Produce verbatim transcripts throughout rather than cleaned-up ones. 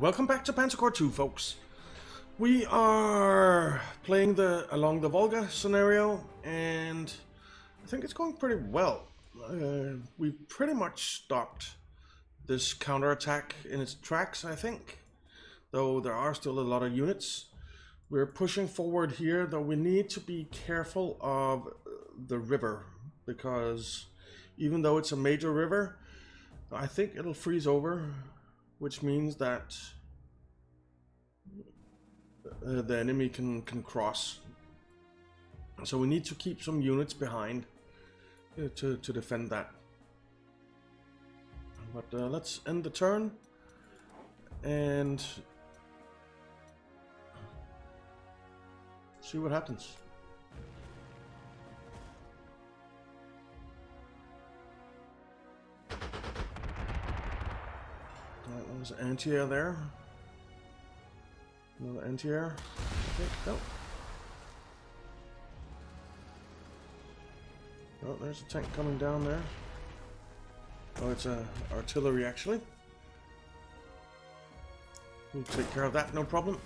Welcome back to Panzer Corps two, folks. We are playing the along the Volga scenario, and I think it's going pretty well. Uh, we pretty much stopped this counterattack in its tracks, I think, though there are still a lot of units. We're pushing forward here, though we need to be careful of the river, because even though it's a major river, I think it'll freeze over, which means that uh, the enemy can, can cross. So we need to keep some units behind uh, to, to defend that. But uh, let's end the turn. And see what happens. There's an anti-air there. Another anti-air. Okay, go. Oh, there's a tank coming down there. Oh, it's uh, artillery, actually. We'll take care of that, no problem.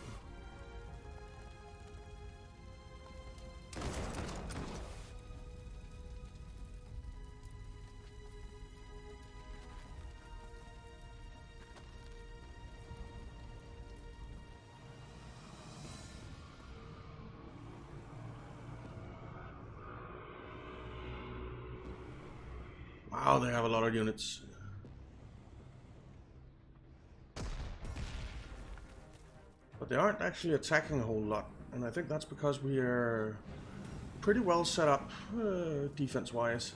Wow, they have a lot of units. But they aren't actually attacking a whole lot. And I think that's because we are pretty well set up uh, defense-wise.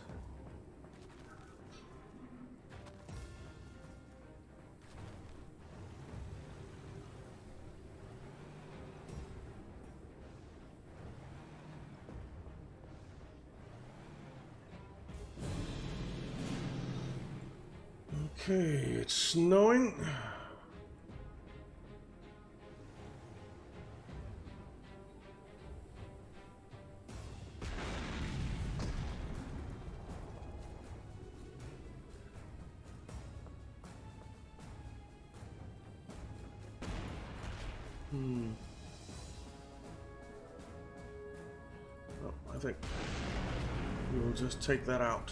Okay, it's snowing. Hmm. Well, I think we will just take that out.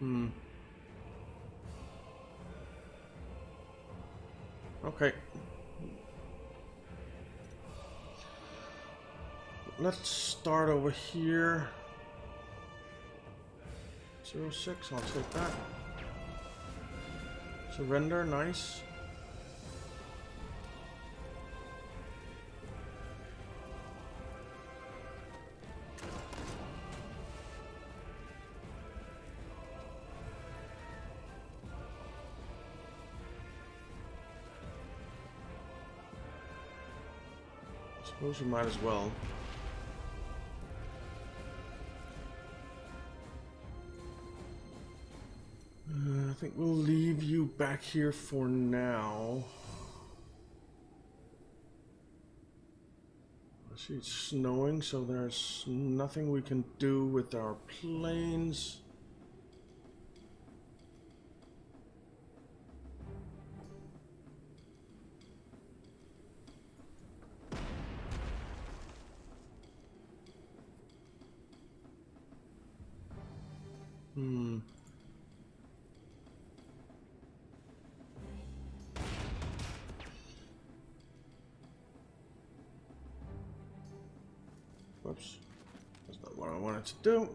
Hmm. Okay. Let's start over here. Zero six, I'll take that. Surrender, nice. Suppose we might as well. Uh, I think we'll leave you back here for now. I see it's snowing, so there's nothing we can do with our planes. Hmm. Whoops. That's not what I wanted to do.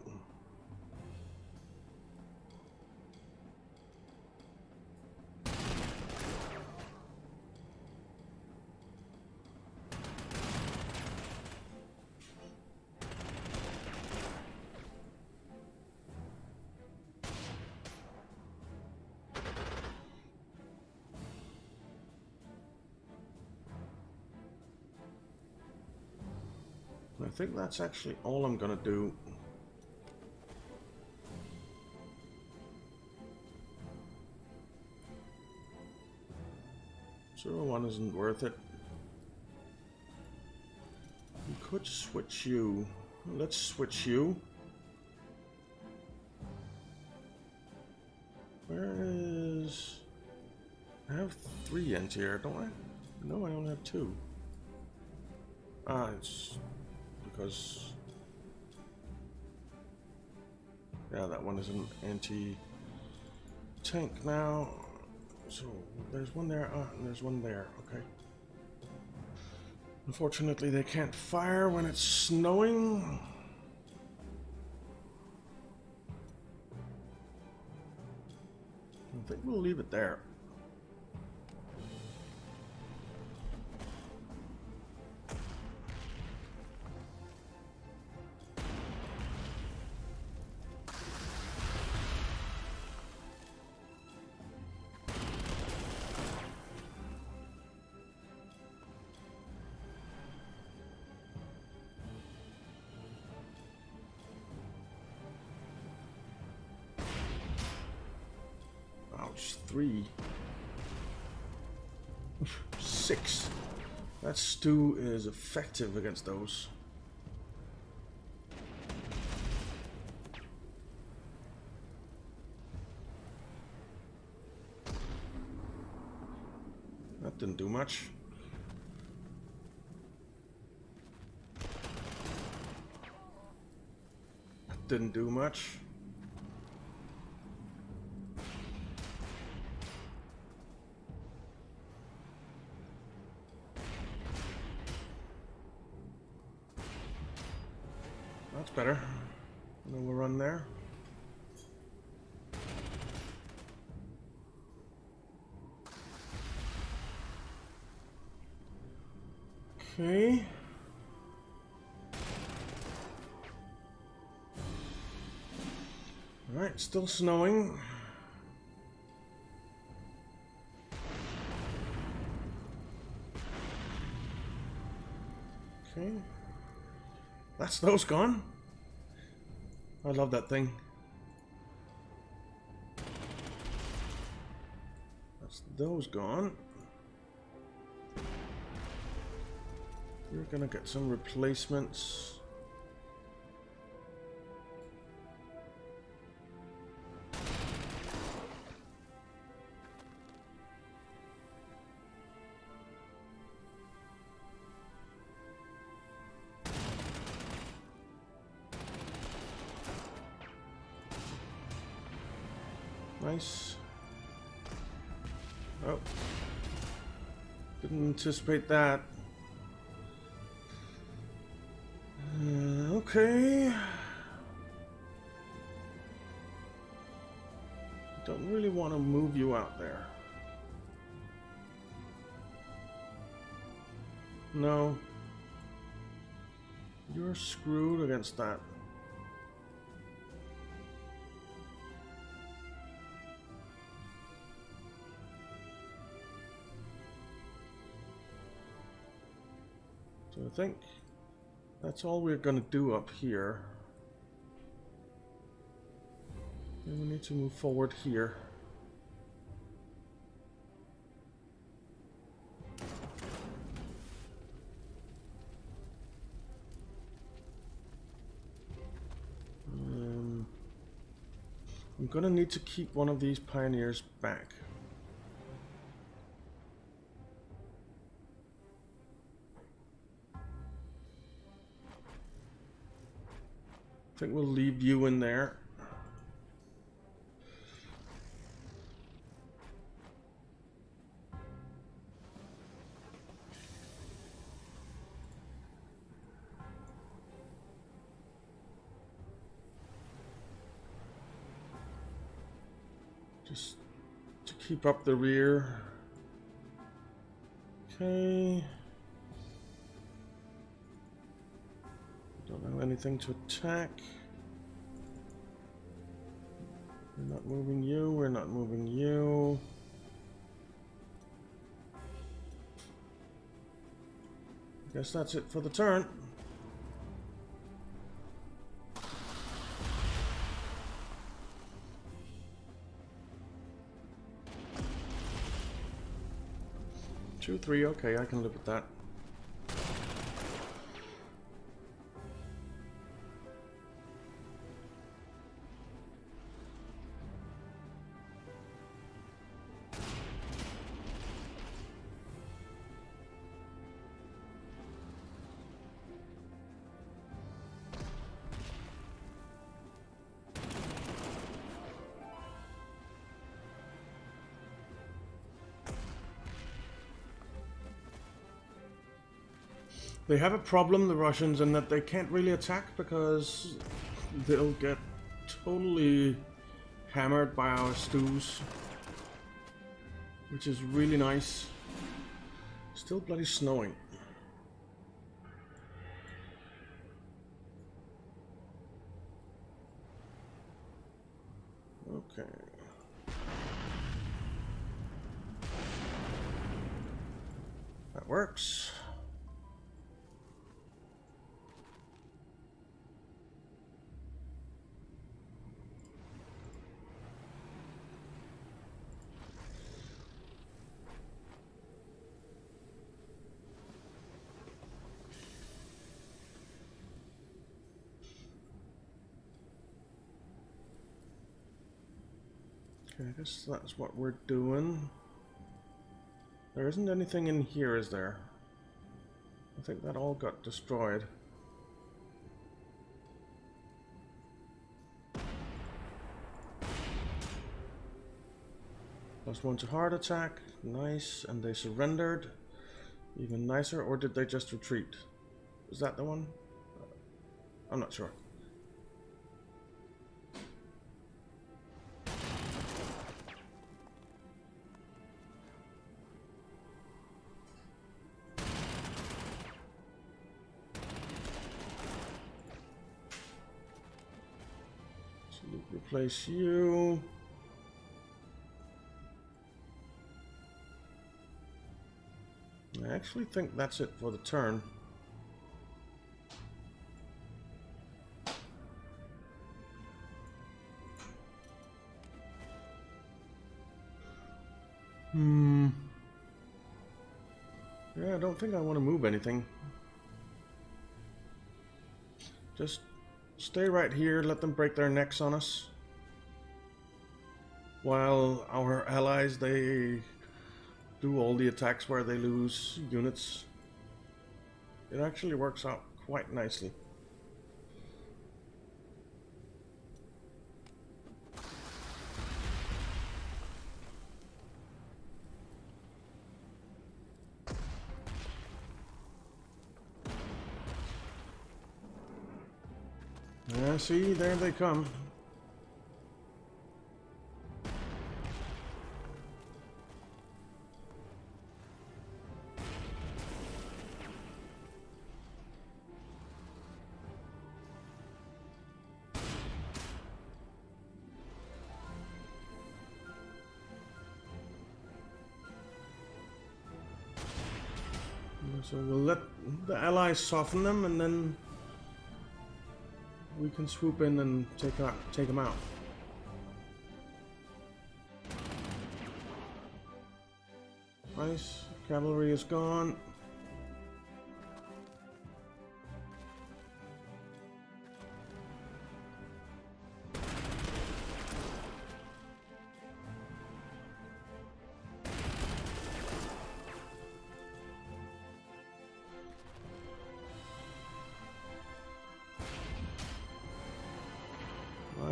I think that's actually all I'm gonna do. Zero one isn't worth it. We could switch you. Let's switch you. Where is... I have three ends here, don't I? No, I don't have two. Ah, it's because... Yeah, that one is an anti-tank now. So, there's one there, ah, and there's one there, okay. Unfortunately, they can't fire when it's snowing. I think we'll leave it there. Three. Six. That stew is effective against those. That didn't do much. That didn't do much. Better. And then we'll run there. Okay. All right, still snowing. Okay. That snow's gone. I love that thing. That's those gone. We're gonna get some replacements. Nice. Oh. Didn't anticipate that. Uh, okay. Don't really want to move you out there. No. You're screwed against that. I think that's all we're going to do up here. And we need to move forward here. Um, I'm going to need to keep one of these pioneers back. I think we'll leave you in there. Just to keep up the rear. Okay. Don't have anything to attack. We're not moving you, we're not moving you. Guess that's it for the turn. Two, three, okay, I can live with that. They have a problem, the Russians, in that they can't really attack because they'll get totally hammered by our stews, which is really nice. Still bloody snowing. Okay. That works. I guess that's what we're doing. There isn't anything in here, is there? I think that all got destroyed. Plus one to heart attack. Nice. And they surrendered. Even nicer. Or did they just retreat? Is that the one? I'm not sure. Place you. I actually think that's it for the turn. Hmm. Yeah, I don't think I want to move anything. Just stay right here, let them break their necks on us. While our allies, they do all the attacks where they lose units. It actually works out quite nicely. Yeah, see, there they come. So we'll let the allies soften them, and then we can swoop in and take out, take them out. Nice. Cavalry is gone.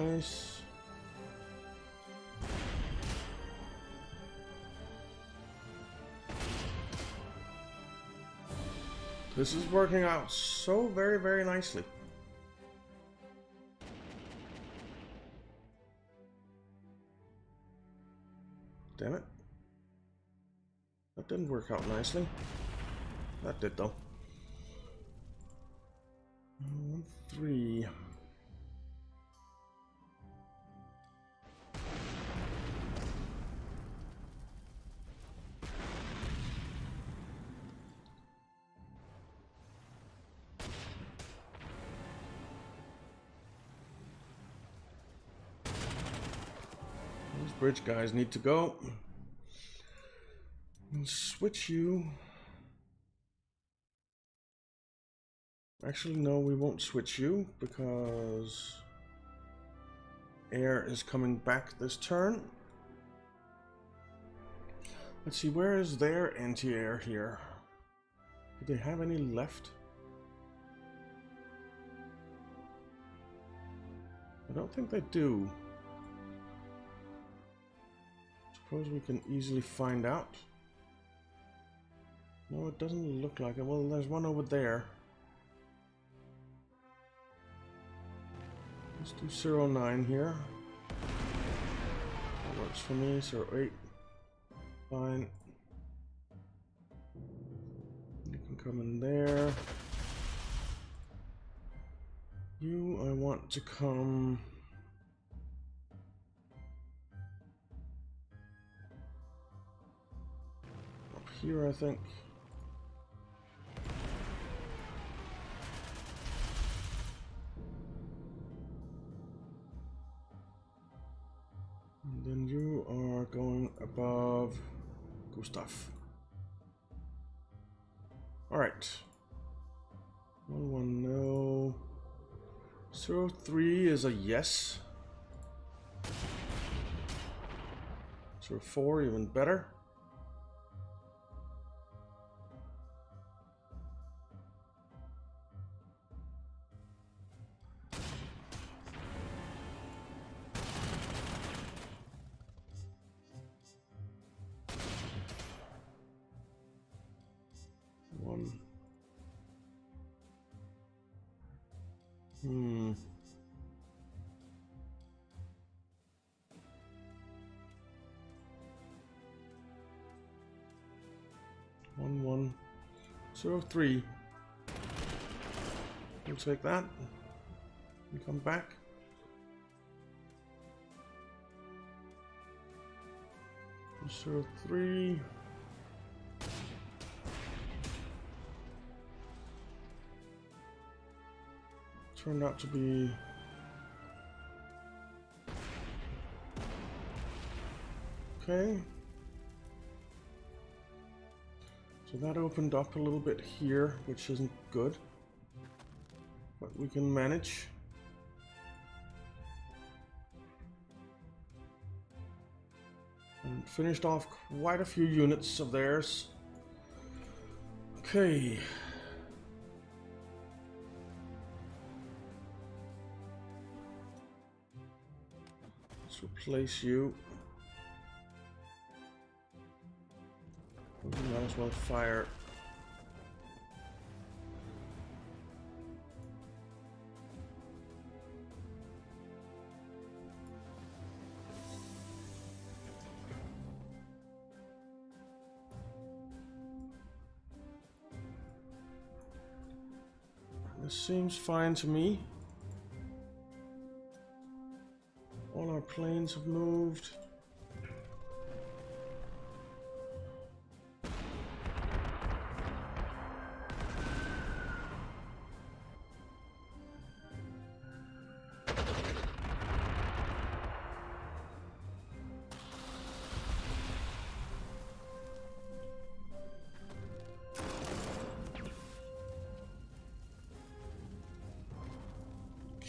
Nice. This is working out so very, very nicely. Damn it. That didn't work out nicely. That did though. One, three. Bridge guys need to go. We'll switch you. Actually, no, we won't switch you because air is coming back this turn. Let's see, where is their anti-air here? Do they have any left? I don't think they do. Suppose we can easily find out. No, it doesn't look like it. Well, there's one over there. Let's do zero nine here. That works for me. zero eight. Fine. You can come in there. You, I want to come... up here, I think. And then you are going above Gustav. Alright. One, one, no. Zero, three is a yes. Zero, four, even better. Hmm. One, one, zero, three. We'll take that. We come back. Zero, three. Turned out to be okay. So that opened up a little bit here, which isn't good, but we can manage. And finished off quite a few units of theirs. Okay. Replace you. We might as well fire. This seems fine to me. Planes have moved.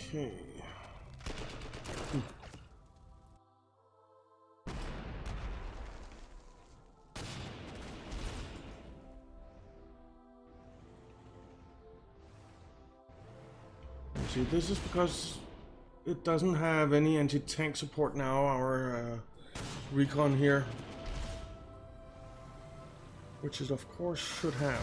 Okay. See, this is because it doesn't have any anti-tank support now, our uh, recon here, which it of course should have.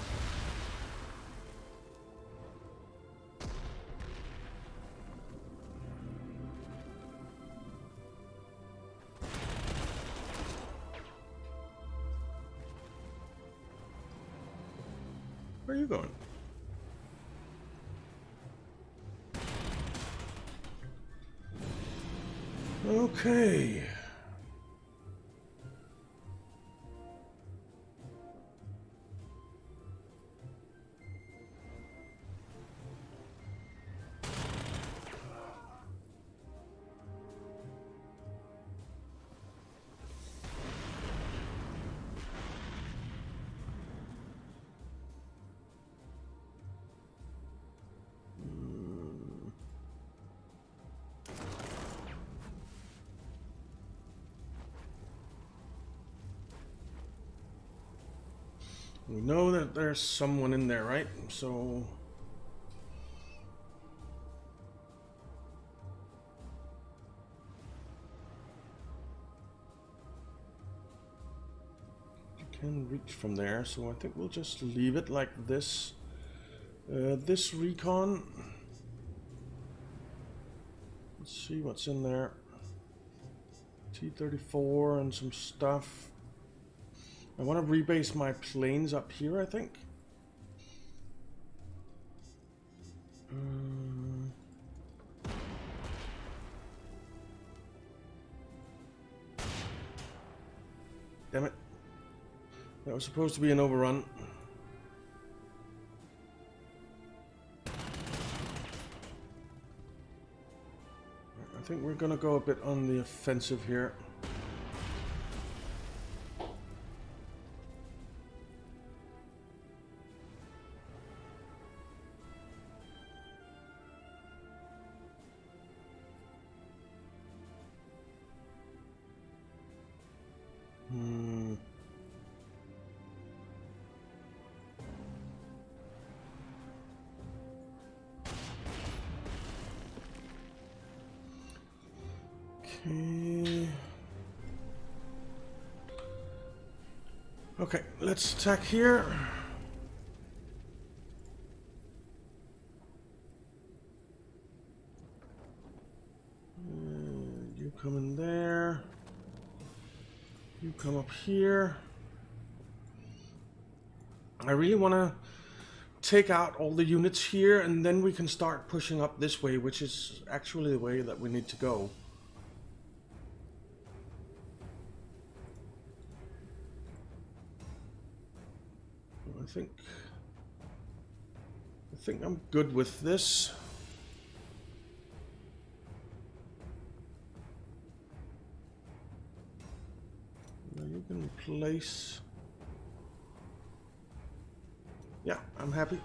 Where are you going? Okay. We know that there's someone in there, right? So... can reach from there, so I think we'll just leave it like this. Uh, this recon, let's see what's in there. T thirty-four and some stuff. I want to rebase my planes up here, I think. Um, damn it. That was supposed to be an overrun. I think we're gonna go a bit on the offensive here. Okay, let's attack here. And you come in there. You come up here. I really want to take out all the units here, and then we can start pushing up this way, which is actually the way that we need to go. I think I think I'm good with this. Now you can place. Yeah, I'm happy.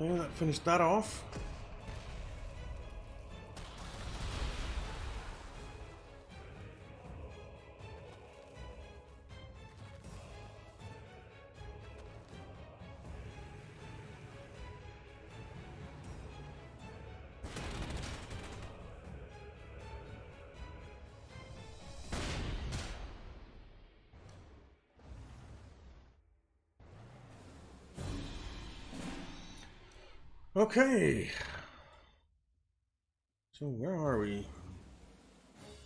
Okay, that finished that off. Okay, so where are we?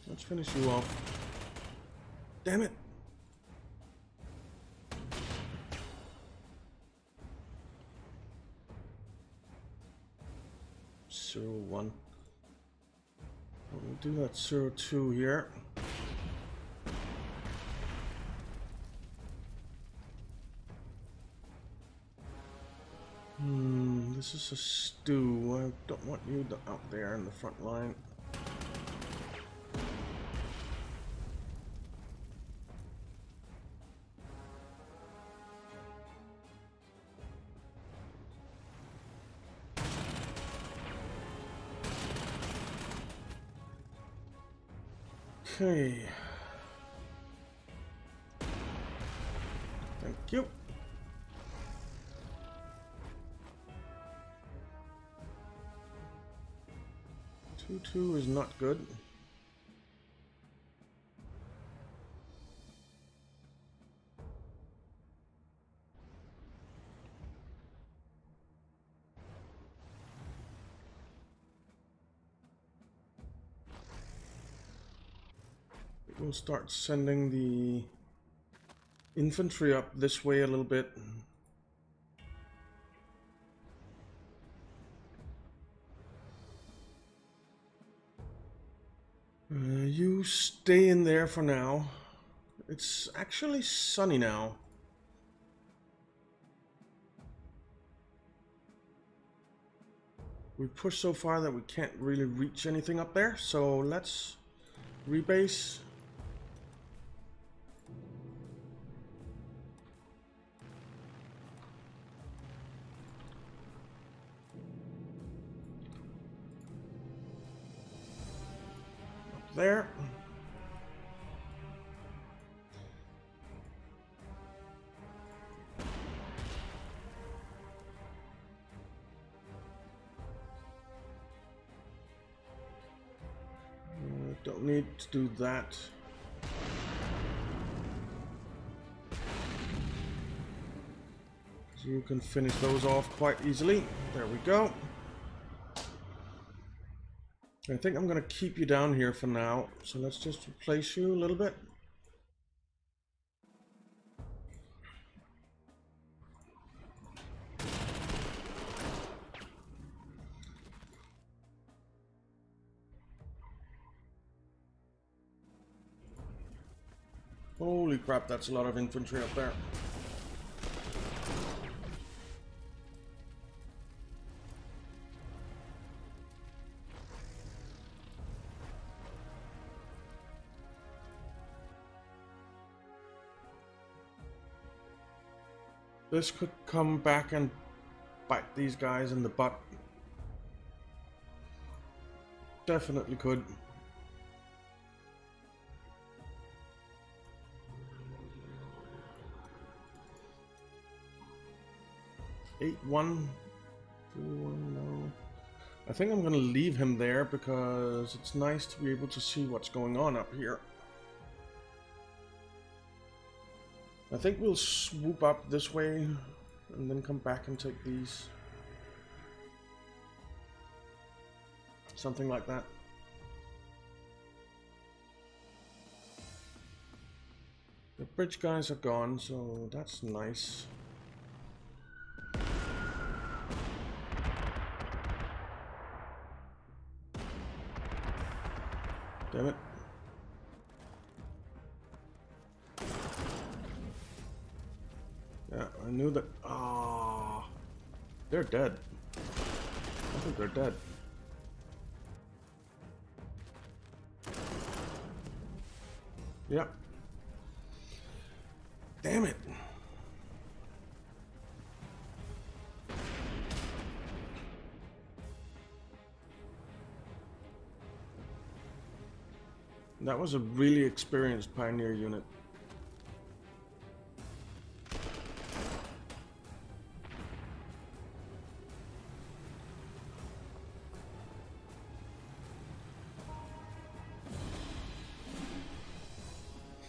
Let's finish you off. Damn it. zero one. We'll do that zero two here. This is a stew. I don't want you out there in the front line. Okay. Thank you. two two is not good. We'll start sending the infantry up this way a little bit. You stay in there for now. It's actually sunny now. We've pushed so far that we can't really reach anything up there, so let's rebase. there. Don't need to do that. So you can finish those off quite easily. There we go. I think I'm going to keep you down here for now, so let's just replace you a little bit. Holy crap, that's a lot of infantry up there. This could come back and bite these guys in the butt. Definitely could. eight one. No. I think I'm going to leave him there because it's nice to be able to see what's going on up here. I think we'll swoop up this way and then come back and take these. Something like that. The bridge guys are gone, so that's nice. Damn it. I knew that. Ah, oh, they're dead. I think they're dead. Yep. Damn it. That was a really experienced pioneer unit.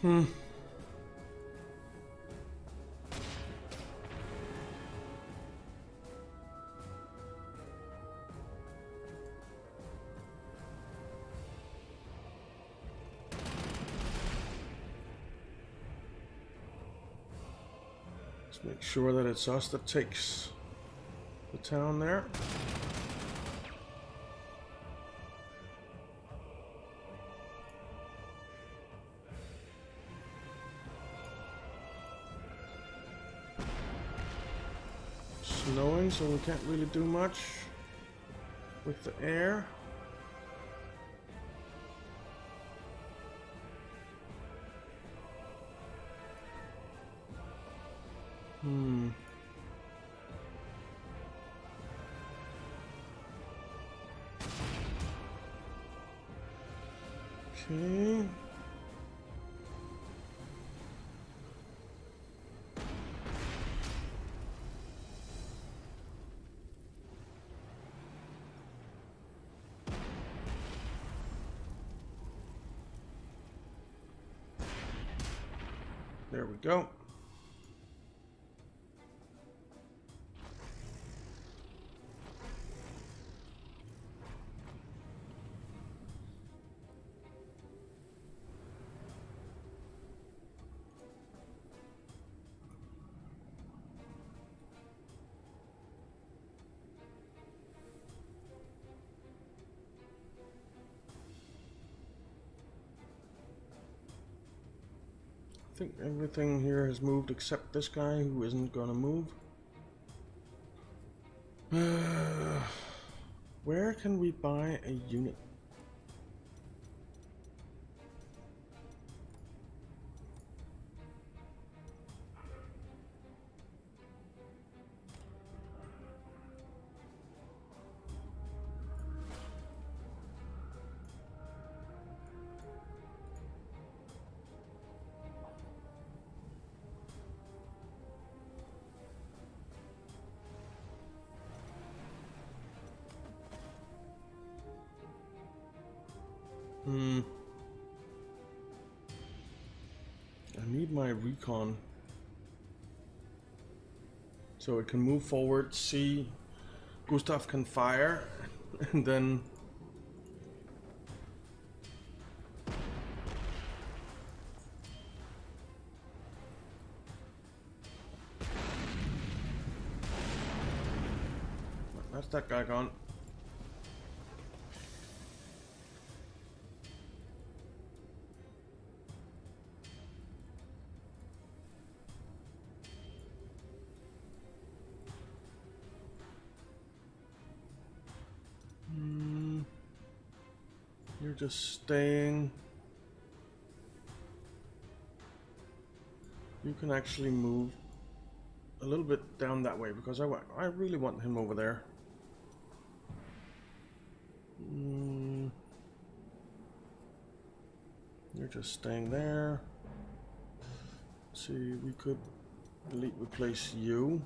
Hmm. Let's make sure that it's us that takes the town there. So we can't really do much with the air. Hmm. Okay. There we go. I think everything here has moved except this guy who isn't gonna move. Uh, where can we buy a unit? Hmm. I need my recon. So it can move forward, see, Gustav can fire, and then... Where's that guy gone? Just staying. You can actually move a little bit down that way because I want, I really want him over there. Mm. You're just staying there. Let's see, we could delete replace you.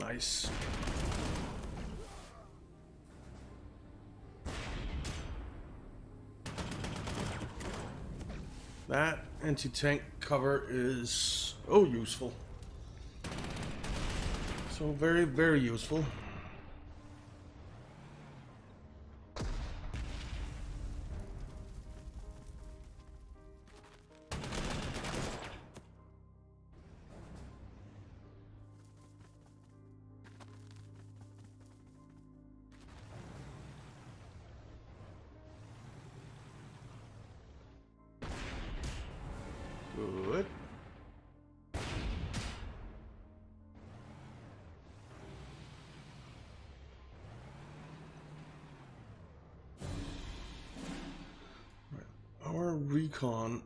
Nice. That anti-tank cover is oh useful. So very, very useful. Good. Our recon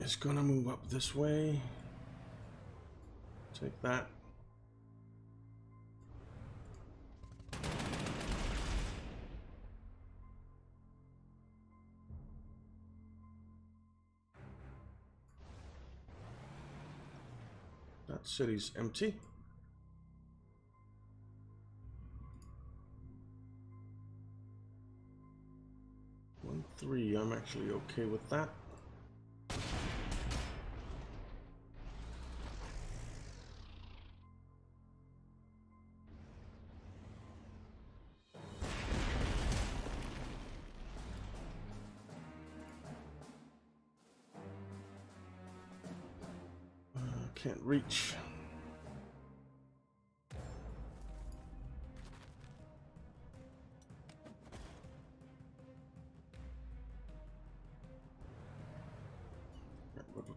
is gonna move up this way. Take that. City's empty. One, three, I'm actually okay with that. Uh, can't reach.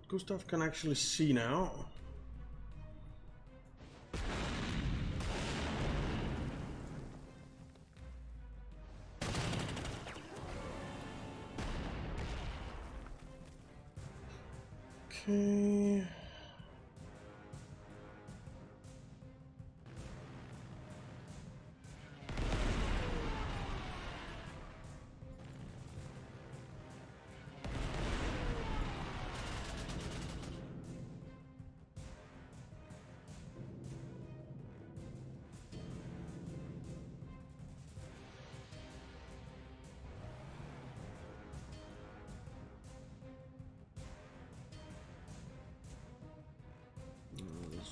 Gustav can actually see now. Okay.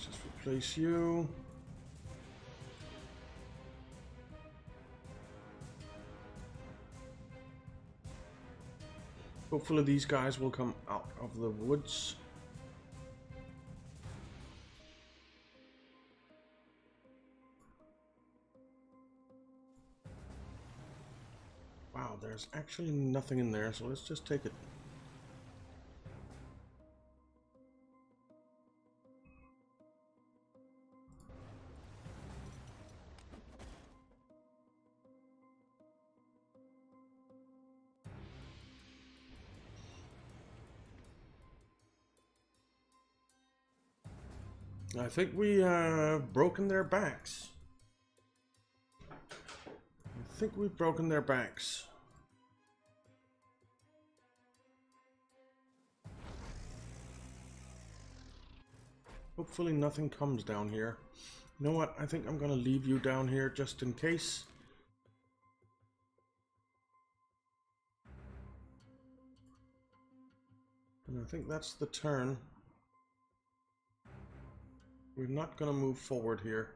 Just replace you. Hopefully these guys will come out of the woods. Wow, there's actually nothing in there, so let's just take it. I think we uh, broken their backs. I think we've broken their backs. Hopefully nothing comes down here. You know what? I think I'm gonna leave you down here just in case. And I think that's the turn. We're not gonna move forward here.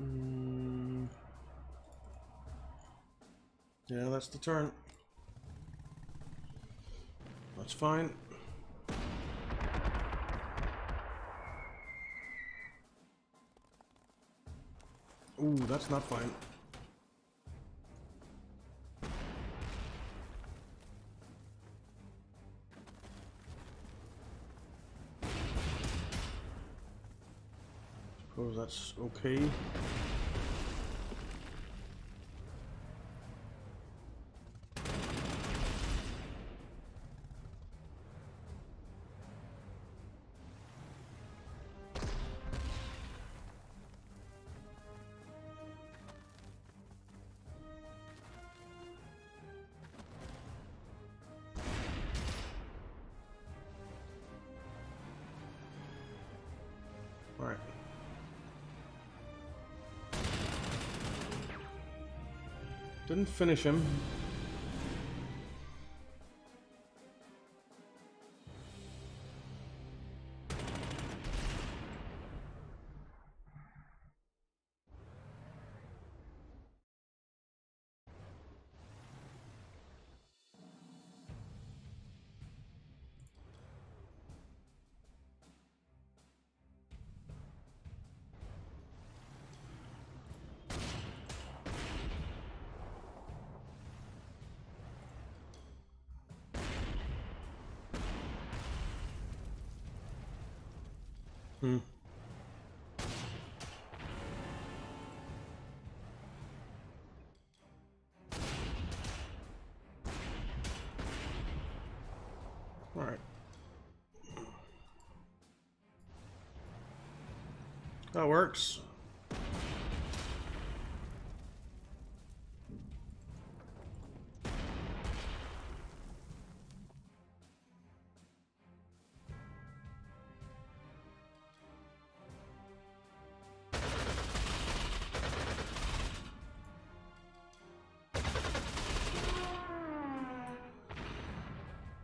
Mm. Yeah, that's the turn. That's fine. Ooh, that's not fine. Suppose that's okay. All right. Didn't finish him. Hmm. All right. That works.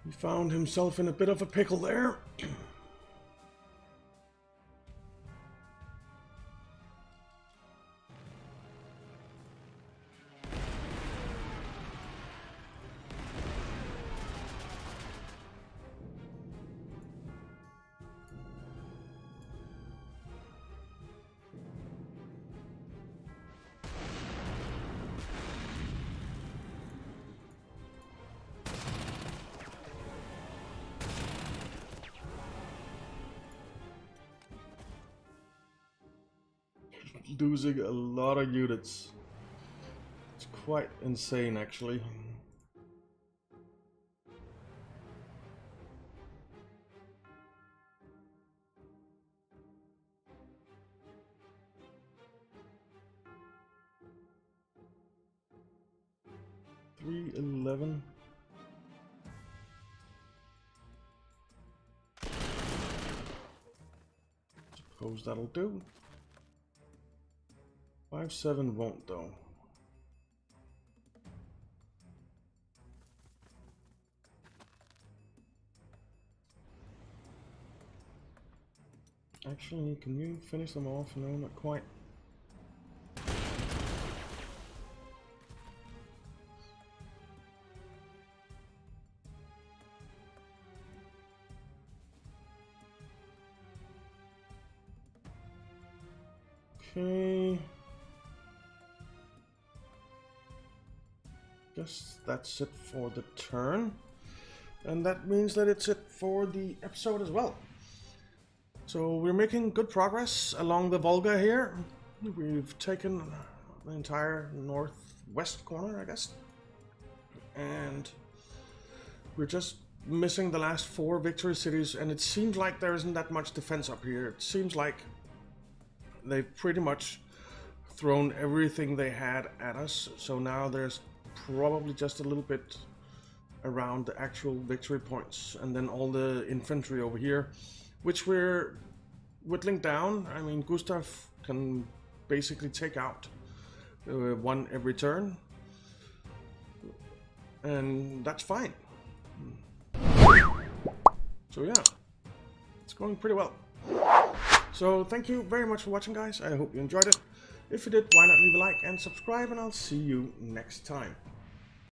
He found himself in a bit of a pickle there. Losing a lot of units. It's quite insane, actually. three eleven. Suppose that'll do. five seven won't though. Actually, can you finish them off? No, not quite. Okay. Yes, that's it for the turn, and that means that it's it for the episode as well. So we're making good progress along the Volga here. We've taken the entire northwest corner, I guess, and we're just missing the last four victory cities, and it seems like there isn't that much defense up here. It seems like they've pretty much thrown everything they had at us, so now there's probably just a little bit around the actual victory points, and then all the infantry over here, which we're whittling down. I mean, Gustav can basically take out uh, one every turn, and that's fine. So yeah, it's going pretty well. So thank you very much for watching, guys. I hope you enjoyed it. If you did, why not leave a like and subscribe, and I'll see you next time.